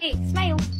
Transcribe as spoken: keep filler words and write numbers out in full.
Hey, smile.